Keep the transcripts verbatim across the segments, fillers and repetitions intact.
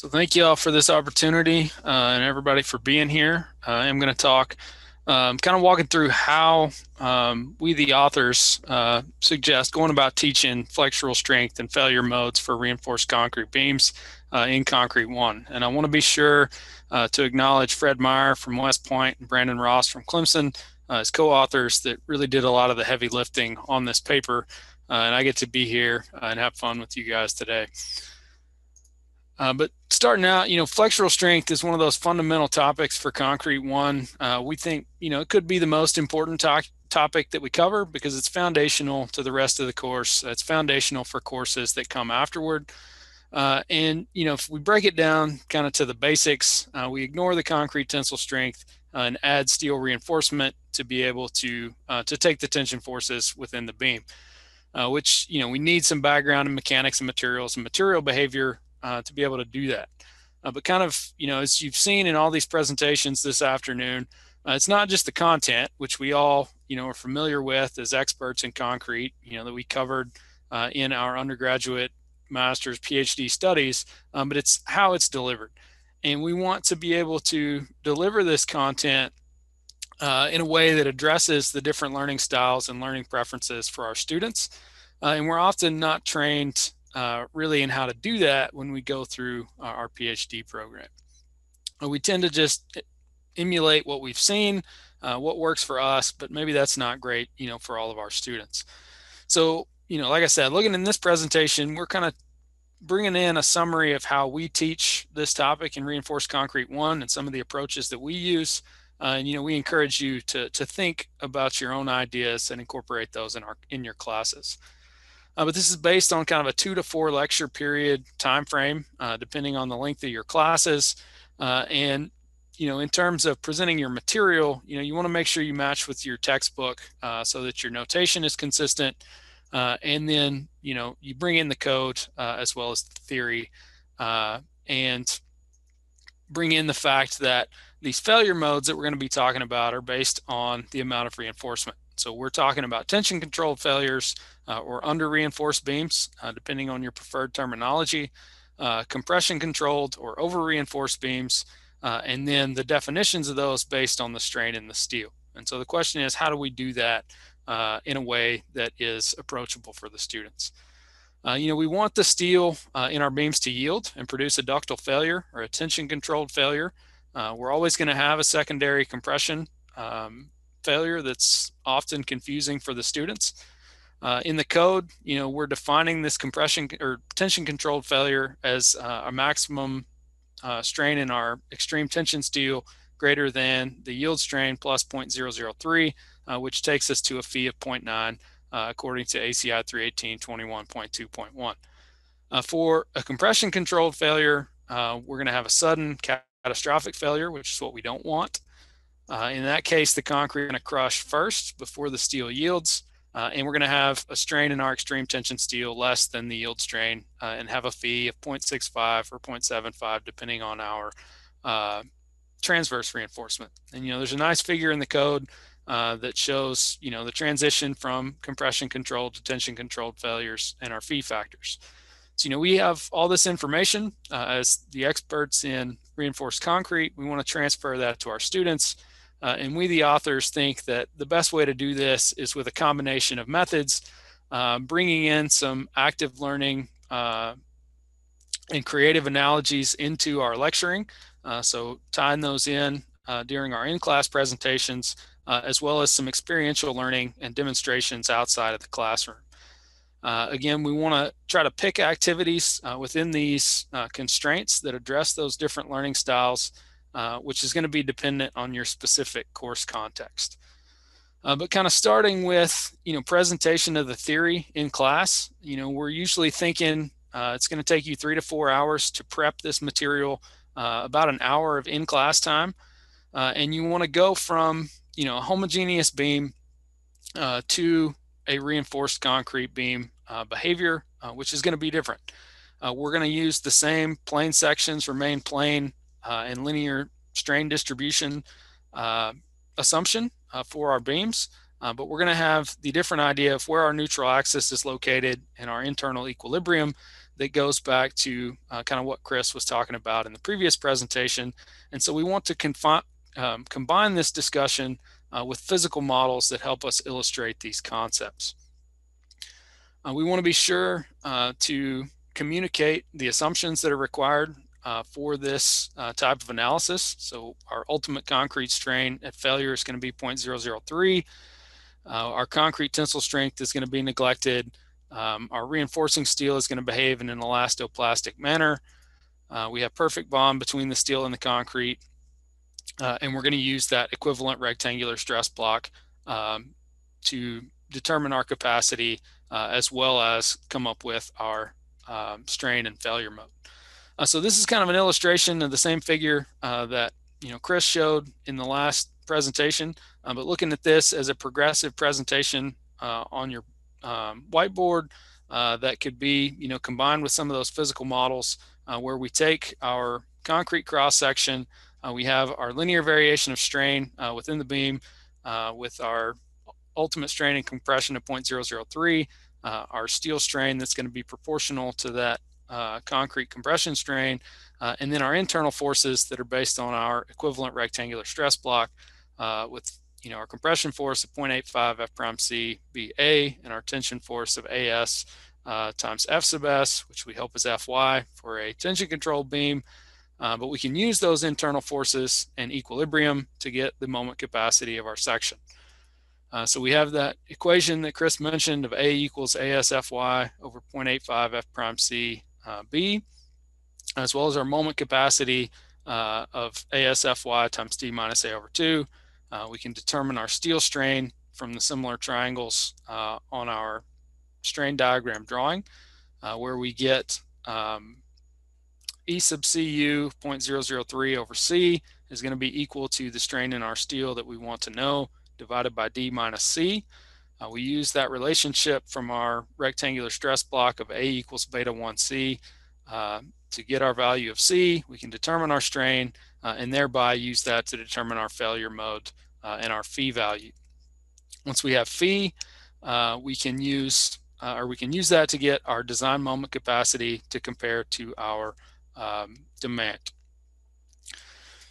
So thank you all for this opportunity uh, and everybody for being here. Uh, I'm going to talk, um, kind of walking through how um, we, the authors, uh, suggest going about teaching flexural strength and failure modes for reinforced concrete beams uh, in Concrete One. And I want to be sure uh, to acknowledge Fred Meyer from West Point and Brandon Ross from Clemson uh, as co-authors that really did a lot of the heavy lifting on this paper. Uh, and I get to be here uh, and have fun with you guys today. Uh, but starting out, you know, flexural strength is one of those fundamental topics for Concrete One. Uh, we think, you know, it could be the most important to topic that we cover because it's foundational to the rest of the course. It's foundational for courses that come afterward. Uh, and, you know, if we break it down kind of to the basics, uh, we ignore the concrete tensile strength uh, and add steel reinforcement to be able to, uh, to take the tension forces within the beam. Uh, which, you know, we need some background in mechanics and materials and material behavior uh, to be able to do that. Uh, but kind of, you know, as you've seen in all these presentations this afternoon, uh, it's not just the content, which we all, you know, are familiar with as experts in concrete, you know, that we covered uh, in our undergraduate, master's, PhD studies, um, but it's how it's delivered. And we want to be able to deliver this content Uh, in a way that addresses the different learning styles and learning preferences for our students. Uh, and we're often not trained uh, really in how to do that when we go through our, our PhD program. Uh, we tend to just emulate what we've seen, uh, what works for us, but maybe that's not great, you know, for all of our students. So, you know, like I said, looking in this presentation, we're kind of bringing in a summary of how we teach this topic in Reinforced Concrete One and some of the approaches that we use. Uh, and, you know, we encourage you to, to think about your own ideas and incorporate those in, our, in your classes. Uh, but this is based on kind of a two to four lecture period time frame, uh, depending on the length of your classes. Uh, and, you know, in terms of presenting your material, you know, you want to make sure you match with your textbook uh, so that your notation is consistent. Uh, and then, you know, you bring in the code uh, as well as the theory uh, and bring in the fact that these failure modes that we're going to be talking about are based on the amount of reinforcement. So we're talking about tension controlled failures uh, or under reinforced beams, uh, depending on your preferred terminology, uh, compression controlled or over reinforced beams, uh, and then the definitions of those based on the strain in the steel. And so the question is, how do we do that uh, in a way that is approachable for the students? Uh, you know, we want the steel uh, in our beams to yield and produce a ductile failure or a tension controlled failure. Uh, we're always going to have a secondary compression um, failure that's often confusing for the students. Uh, in the code, you know, we're defining this compression or tension controlled failure as uh, a maximum uh, strain in our extreme tension steel greater than the yield strain plus zero point zero zero three, uh, which takes us to a phi of zero point nine uh, according to A C I three eighteen twenty-one point two point one. Uh, for a compression controlled failure, uh, we're going to have a sudden catastrophic failure, which is what we don't want. Uh, in that case, the concrete is going to crush first before the steel yields, uh, and we're going to have a strain in our extreme tension steel less than the yield strain uh, and have a phi of zero point six five or zero point seven five depending on our uh, transverse reinforcement. And, you know, there's a nice figure in the code uh, that shows, you know, the transition from compression controlled to tension controlled failures and our phi factors. So, you know, we have all this information uh, as the experts in reinforced concrete. We want to transfer that to our students. Uh, and we, the authors, think that the best way to do this is with a combination of methods, uh, bringing in some active learning uh, and creative analogies into our lecturing. Uh, so tying those in uh, during our in-class presentations, uh, as well as some experiential learning and demonstrations outside of the classroom. Uh, again, we want to try to pick activities uh, within these uh, constraints that address those different learning styles, uh, which is going to be dependent on your specific course context. Uh, but kind of starting with, you know, presentation of the theory in class, you know, we're usually thinking uh, it's going to take you three to four hours to prep this material, uh, about an hour of in-class time. Uh, and you want to go from, you know, a homogeneous beam uh, to a reinforced concrete beam uh, behavior, uh, which is going to be different. Uh, we're going to use the same plane sections, remain plane, uh, and linear strain distribution uh, assumption uh, for our beams, uh, but we're going to have the different idea of where our neutral axis is located and our internal equilibrium that goes back to uh, kind of what Chris was talking about in the previous presentation. And so we want to confine, um, combine this discussion uh, with physical models that help us illustrate these concepts. Uh, we want to be sure uh, to communicate the assumptions that are required uh, for this uh, type of analysis. So our ultimate concrete strain at failure is going to be zero point zero zero three. Uh, our concrete tensile strength is going to be neglected. Um, our reinforcing steel is going to behave in an elastoplastic manner. Uh, we have perfect bond between the steel and the concrete. Uh, and we're going to use that equivalent rectangular stress block um, to determine our capacity uh, as well as come up with our um, strain and failure mode. Uh, so this is kind of an illustration of the same figure uh, that you know Chris showed in the last presentation, uh, but looking at this as a progressive presentation uh, on your Um, whiteboard uh, that could be, you know, combined with some of those physical models uh, where we take our concrete cross section, uh, we have our linear variation of strain uh, within the beam uh, with our ultimate strain and compression of zero point zero zero three, uh, our steel strain that's going to be proportional to that uh, concrete compression strain, uh, and then our internal forces that are based on our equivalent rectangular stress block uh, with you know, our compression force of zero point eight five F prime C B A and our tension force of A S uh, times F sub S, which we hope is F Y for a tension control beam. Uh, but we can use those internal forces and equilibrium to get the moment capacity of our section. Uh, so we have that equation that Chris mentioned of A equals A S F Y over zero point eight five F prime C uh, B, as well as our moment capacity uh, of A S F Y times D minus A over two. Uh, we can determine our steel strain from the similar triangles uh, on our strain diagram drawing, uh, where we get um, E sub C U zero point zero zero three over C is going to be equal to the strain in our steel that we want to know divided by D minus C. Uh, we use that relationship from our rectangular stress block of A equals beta one C uh, to get our value of C. We can determine our strain Uh, and thereby use that to determine our failure mode uh, and our phi value. Once we have phi, uh, we can use uh, or we can use that to get our design moment capacity to compare to our um, demand.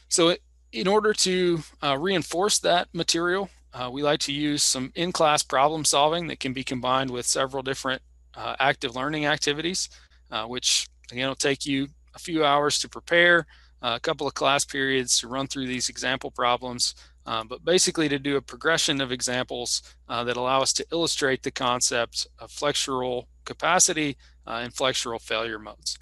So it, in order to uh, reinforce that material, uh, we like to use some in-class problem solving that can be combined with several different uh, active learning activities, uh, which again will take you a few hours to prepare. Uh, a couple of class periods to run through these example problems, uh, but basically to do a progression of examples uh, that allow us to illustrate the concept of flexural capacity uh, and flexural failure modes.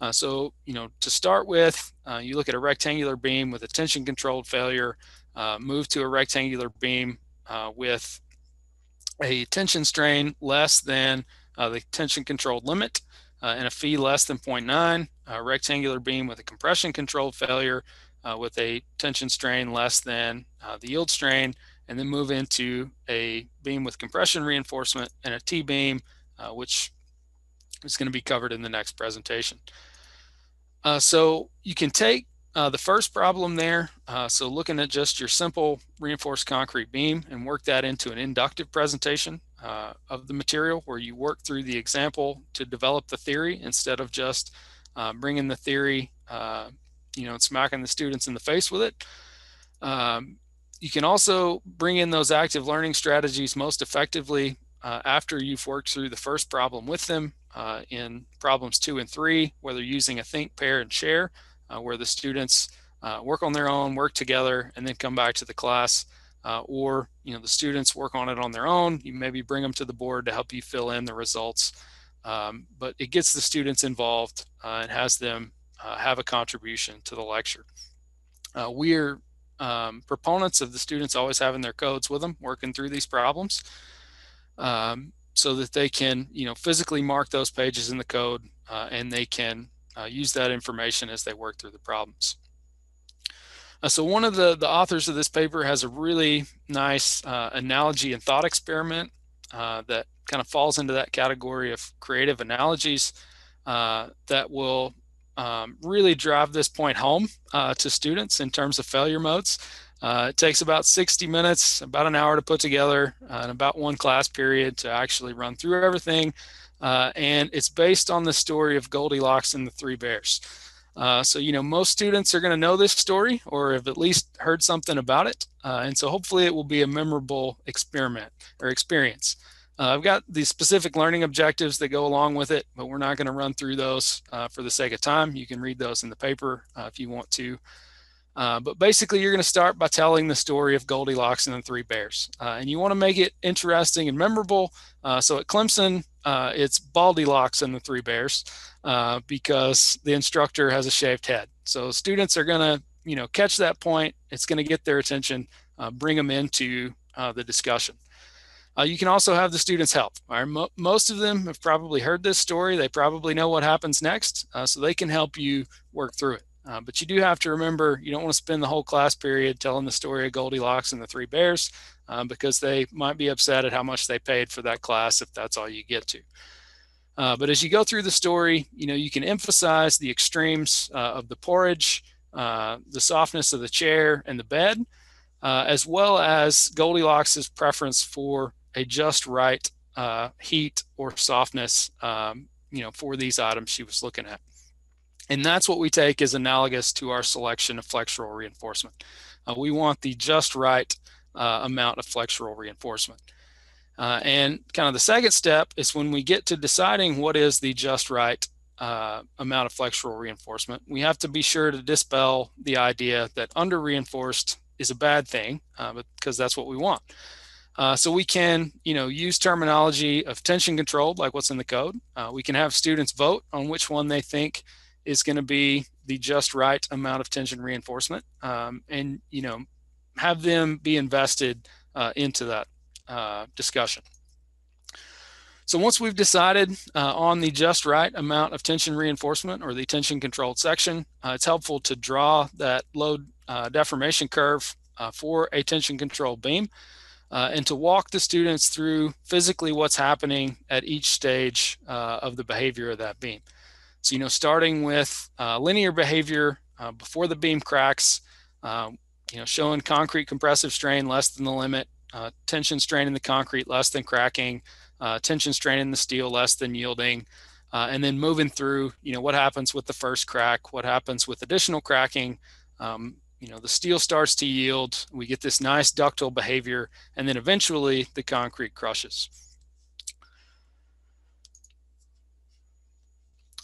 Uh, so, you know, to start with, uh, you look at a rectangular beam with a tension controlled failure, uh, move to a rectangular beam uh, with a tension strain less than uh, the tension controlled limit. Uh, and a phi less than zero point nine, a rectangular beam with a compression controlled failure uh, with a tension strain less than uh, the yield strain, and then move into a beam with compression reinforcement and a T-beam, uh, which is going to be covered in the next presentation. Uh, so you can take uh, the first problem there, uh, so looking at just your simple reinforced concrete beam and work that into an inductive presentation Uh, of the material where you work through the example to develop the theory instead of just uh, bringing the theory, uh, you know, and smacking the students in the face with it. Um, you can also bring in those active learning strategies most effectively uh, after you've worked through the first problem with them uh, in problems two and three, where they're using a think, pair, and share, uh, where the students uh, work on their own, work together, and then come back to the class. Uh, or, you know, the students work on it on their own. You maybe bring them to the board to help you fill in the results. Um, but it gets the students involved uh, and has them uh, have a contribution to the lecture. Uh, we're um, proponents of the students always having their codes with them, working through these problems um, so that they can, you know, physically mark those pages in the code uh, and they can uh, use that information as they work through the problems. Uh, so one of the, the authors of this paper has a really nice uh, analogy and thought experiment uh, that kind of falls into that category of creative analogies uh, that will um, really drive this point home uh, to students in terms of failure modes. Uh, it takes about sixty minutes, about an hour to put together, uh, and about one class period to actually run through everything. Uh, and it's based on the story of Goldilocks and the Three Bears. Uh, so, you know, most students are going to know this story or have at least heard something about it. Uh, and so hopefully it will be a memorable experiment or experience. Uh, I've got the specific learning objectives that go along with it, but we're not going to run through those uh, for the sake of time. You can read those in the paper uh, if you want to. Uh, but basically, you're going to start by telling the story of Goldilocks and the Three Bears. Uh, and you want to make it interesting and memorable. Uh, so at Clemson, uh, it's Baldilocks and the Three Bears uh, because the instructor has a shaved head. So students are going to, you know, catch that point. It's going to get their attention, uh, bring them into uh, the discussion. Uh, you can also have the students help. All right, mo most of them have probably heard this story. They probably know what happens next, uh, so they can help you work through it. Uh, but you do have to remember, you don't want to spend the whole class period telling the story of Goldilocks and the Three Bears uh, because they might be upset at how much they paid for that class if that's all you get to. Uh, but as you go through the story, you know, you can emphasize the extremes uh, of the porridge, uh, the softness of the chair and the bed, uh, as well as Goldilocks' preference for a just right uh, heat or softness, um, you know, for these items she was looking at. And that's what we take as analogous to our selection of flexural reinforcement. Uh, we want the just right uh, amount of flexural reinforcement. Uh, and kind of the second step is when we get to deciding what is the just right uh, amount of flexural reinforcement, we have to be sure to dispel the idea that under reinforced is a bad thing uh, because that's what we want. Uh, so we can, you know, use terminology of tension controlled, like what's in the code. Uh, we can have students vote on which one they think is going to be the just right amount of tension reinforcement, um, and, you know, have them be invested uh, into that uh, discussion. So once we've decided uh, on the just right amount of tension reinforcement or the tension controlled section, uh, it's helpful to draw that load uh, deformation curve uh, for a tension controlled beam uh, and to walk the students through physically what's happening at each stage uh, of the behavior of that beam. So, you know, starting with uh, linear behavior uh, before the beam cracks, uh, you know, showing concrete compressive strain less than the limit, uh, tension strain in the concrete less than cracking, uh, tension strain in the steel less than yielding, uh, and then moving through, you know, what happens with the first crack, what happens with additional cracking, um, you know, the steel starts to yield, we get this nice ductile behavior, and then eventually the concrete crushes.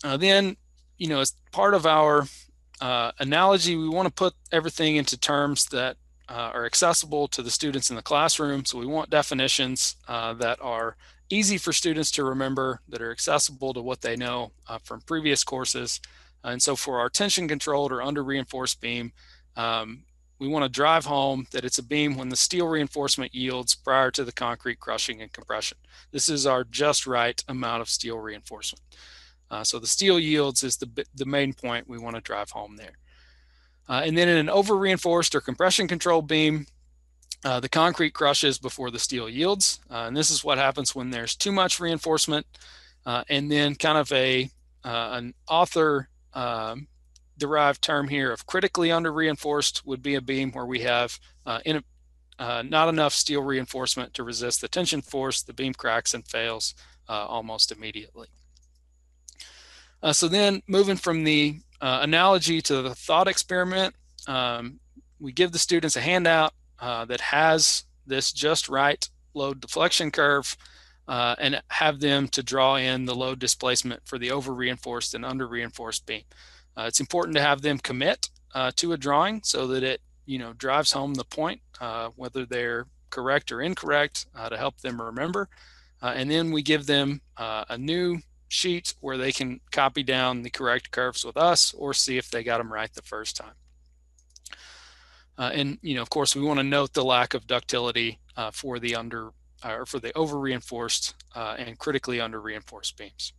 Uh, then, you know, as part of our uh, analogy, we want to put everything into terms that uh, are accessible to the students in the classroom. So we want definitions uh, that are easy for students to remember, that are accessible to what they know uh, from previous courses. And so for our tension controlled or under reinforced beam, um, we want to drive home that it's a beam when the steel reinforcement yields prior to the concrete crushing and compression. This is our just right amount of steel reinforcement. Uh, so the steel yields is the, the main point we want to drive home there. Uh, and then in an over-reinforced or compression control beam, uh, the concrete crushes before the steel yields. Uh, and this is what happens when there's too much reinforcement. Uh, and then kind of a uh, an author-derived um, term here of critically under-reinforced would be a beam where we have uh, in a, uh, not enough steel reinforcement to resist the tension force, the beam cracks and fails uh, almost immediately. Uh, so then moving from the uh, analogy to the thought experiment, um, we give the students a handout uh, that has this just right load deflection curve uh, and have them to draw in the load displacement for the over-reinforced and under-reinforced beam. Uh, it's important to have them commit uh, to a drawing so that it, you know, drives home the point, uh, whether they're correct or incorrect, uh, to help them remember. Uh, and then we give them uh, a new sheets where they can copy down the correct curves with us or see if they got them right the first time. Uh, and, you know, of course, we want to note the lack of ductility uh, for the under or uh, for the over reinforced uh, and critically under reinforced beams.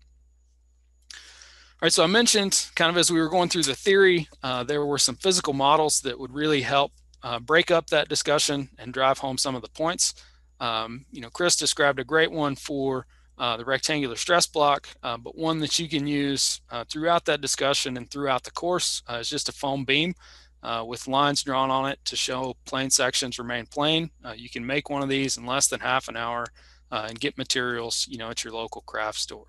All right, so I mentioned kind of as we were going through the theory, uh, there were some physical models that would really help uh, break up that discussion and drive home some of the points. Um, you know, Chris described a great one for Uh, the rectangular stress block, uh, but one that you can use uh, throughout that discussion and throughout the course uh, is just a foam beam uh, with lines drawn on it to show plane sections remain plain. Uh, you can make one of these in less than half an hour uh, and get materials, you know, at your local craft store.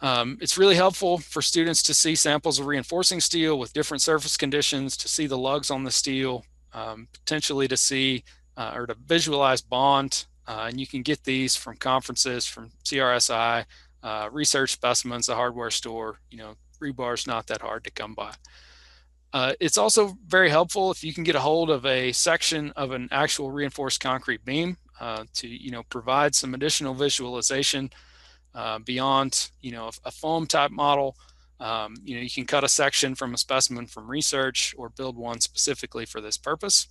Um, it's really helpful for students to see samples of reinforcing steel with different surface conditions, to see the lugs on the steel, um, potentially to see uh, or to visualize bond. Uh, and you can get these from conferences, from C R S I, uh, research specimens, the hardware store. You know, rebar is not that hard to come by. Uh, it's also very helpful if you can get a hold of a section of an actual reinforced concrete beam uh, to, you know, provide some additional visualization uh, beyond, you know, a foam type model. Um, you know, you can cut a section from a specimen from research or build one specifically for this purpose.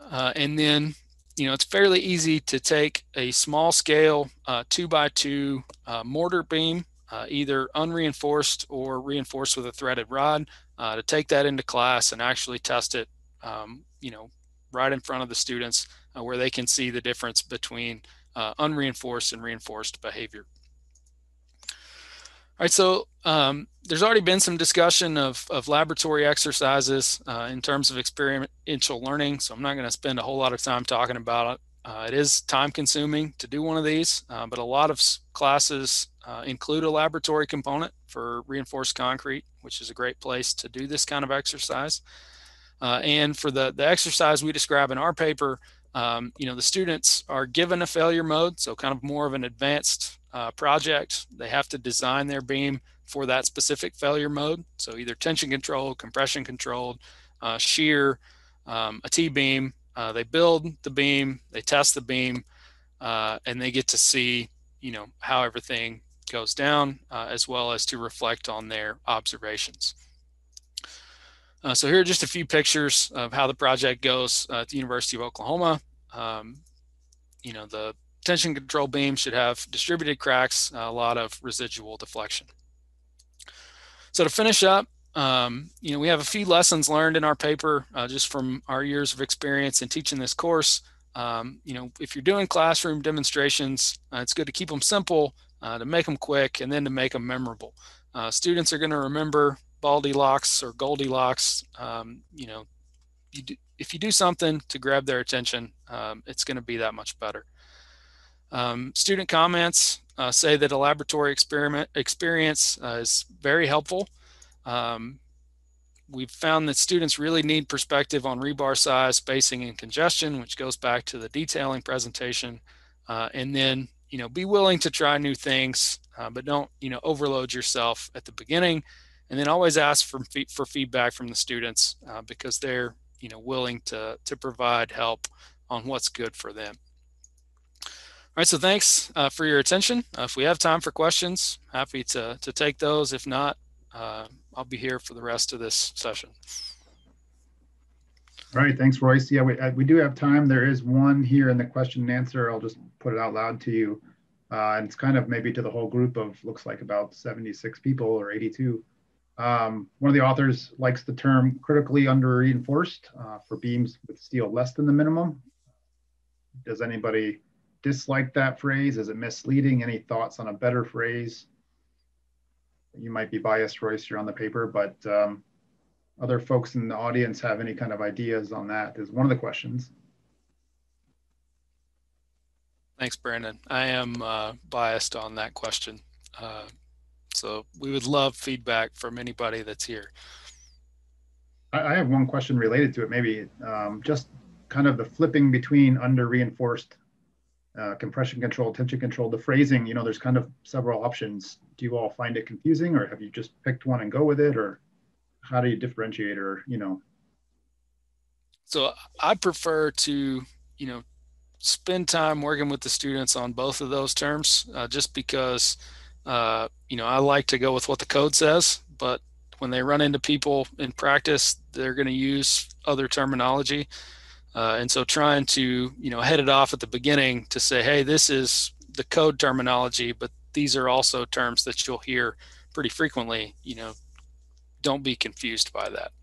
Uh, and then, you know, it's fairly easy to take a small scale uh, two by two uh, mortar beam, uh, either unreinforced or reinforced with a threaded rod, Uh, to take that into class and actually test it, um, you know, right in front of the students uh, where they can see the difference between uh, unreinforced and reinforced behavior. All right, so um, there's already been some discussion of, of laboratory exercises uh, in terms of experiential learning, so I'm not going to spend a whole lot of time talking about it. Uh, it is time consuming to do one of these, uh, but a lot of classes uh, include a laboratory component for reinforced concrete, which is a great place to do this kind of exercise. Uh, and for the, the exercise we describe in our paper, um, you know, the students are given a failure mode, so kind of more of an advanced uh, project. They have to design their beam for that specific failure mode. So either tension controlled, compression controlled, uh, shear, um, a T-beam. Uh, they build the beam, they test the beam, uh, and they get to see, you know, how everything goes down, uh, as well as to reflect on their observations. Uh, so here are just a few pictures of how the project goes uh, at the University of Oklahoma. Um, you know, the tension control beam should have distributed cracks, a lot of residual deflection. So to finish up, Um, you know, we have a few lessons learned in our paper uh, just from our years of experience in teaching this course. Um, you know, if you're doing classroom demonstrations, uh, it's good to keep them simple, uh, to make them quick, and then to make them memorable. Uh, students are going to remember Baldilocks or Goldilocks. Um, you know, you do, if you do something to grab their attention, um, it's going to be that much better. Um, student comments uh, say that a laboratory experiment experience uh, is very helpful. Um, we've found that students really need perspective on rebar size, spacing, and congestion, which goes back to the detailing presentation. Uh, and then, you know, be willing to try new things, uh, but don't, you know, overload yourself at the beginning. And then always ask for, for feedback from the students uh, because they're, you know, willing to, to provide help on what's good for them. All right, so thanks uh, for your attention. Uh, if we have time for questions, happy to, to take those. If not, Uh, I'll be here for the rest of this session. All right, thanks, Royce. Yeah, we, we do have time. There is one here in the question and answer. I'll just put it out loud to you. Uh, and it's kind of maybe to the whole group of, looks like about seventy-six people or eighty-two. Um, one of the authors likes the term critically under reinforced uh, for beams with steel less than the minimum. Does anybody dislike that phrase? Is it misleading? Any thoughts on a better phrase? You might be biased, Royce, you're on the paper, but um, other folks in the audience have any kind of ideas on that is one of the questions. Thanks, Brandon. I am uh, biased on that question. Uh, so we would love feedback from anybody that's here. I, I have one question related to it, maybe um, just kind of the flipping between under reinforced Uh, compression control, tension control, the phrasing, you know, there's kind of several options. Do you all find it confusing, or have you just picked one and go with it, or how do you differentiate, or, you know? So I prefer to, you know, spend time working with the students on both of those terms, uh, just because, uh, you know, I like to go with what the code says, but when they run into people in practice, they're going to use other terminology. Uh, and so trying to, you know, head it off at the beginning to say, hey, this is the code terminology, but these are also terms that you'll hear pretty frequently, you know, don't be confused by that.